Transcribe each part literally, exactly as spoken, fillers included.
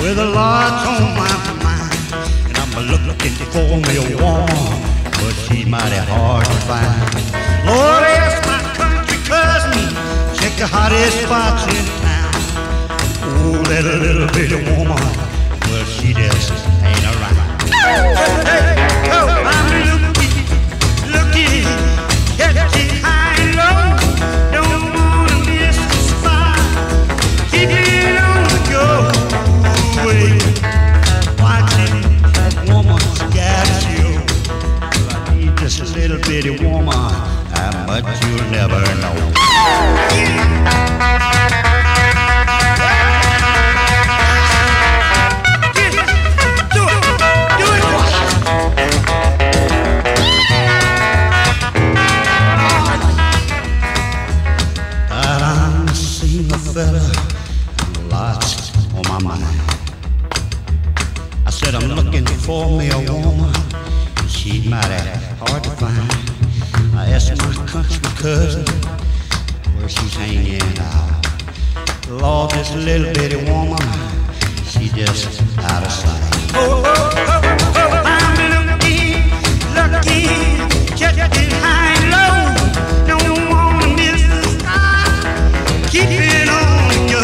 With a lot on my mind, and I'm looking for me a woman, but she mighty hard to find. Lord, ask my country cousin, check the hottest spots in town. Oh, that little bitty woman, well, she just ain't around. Hey, hey, hey, oh, I'm looking, looking, getting high and low. Don't wanna miss the spot. Keep it on the go. Watching that woman's got you. Well, I need this little bitty woman, how much you'll never know. I've seen a fella, lots on my mind. Said I'm looking for me a woman, she mighty hard to find. I asked my country cousin where she's hanging out. Lord, this little bitty woman, she just out of sight. Oh, oh, oh, oh, I'm lucky, lucky, just high and low. Don't wanna miss the sky. Keep it on the go.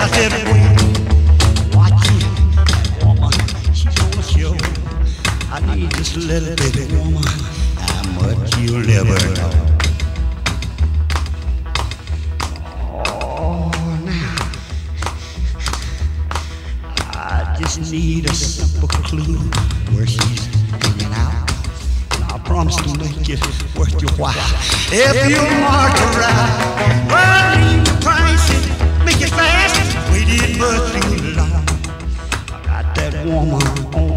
I said, I need this little baby woman, how much you'll never know. Oh, now I just need a simple clue where she's hanging out, and I promise to make it worth your while. If you mark it right, well, leave the prices, make it fast. Waited much too long. I got that woman on